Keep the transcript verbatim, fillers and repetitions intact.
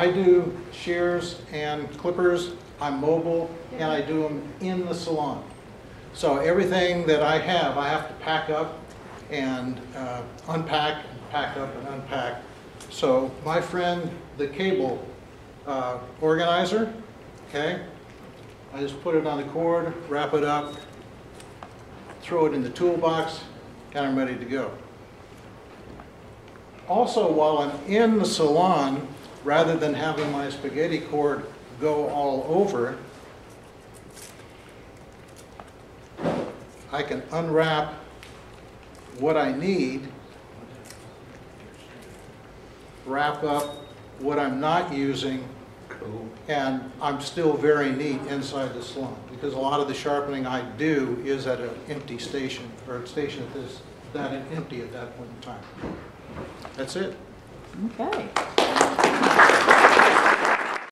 I do shears and clippers, I'm mobile, and I do them in the salon. So everything that I have, I have to pack up and uh, unpack, and pack up and unpack. So my friend, the cable uh, organizer, okay, I just put it on the cord, wrap it up, throw it in the toolbox, and I'm ready to go. Also, while I'm in the salon, rather than having my spaghetti cord go all over, I can unwrap what I need, wrap up what I'm not using, and I'm still very neat inside the salon, because a lot of the sharpening I do is at an empty station, or a station that is that empty at that point in time. That's it. Okay.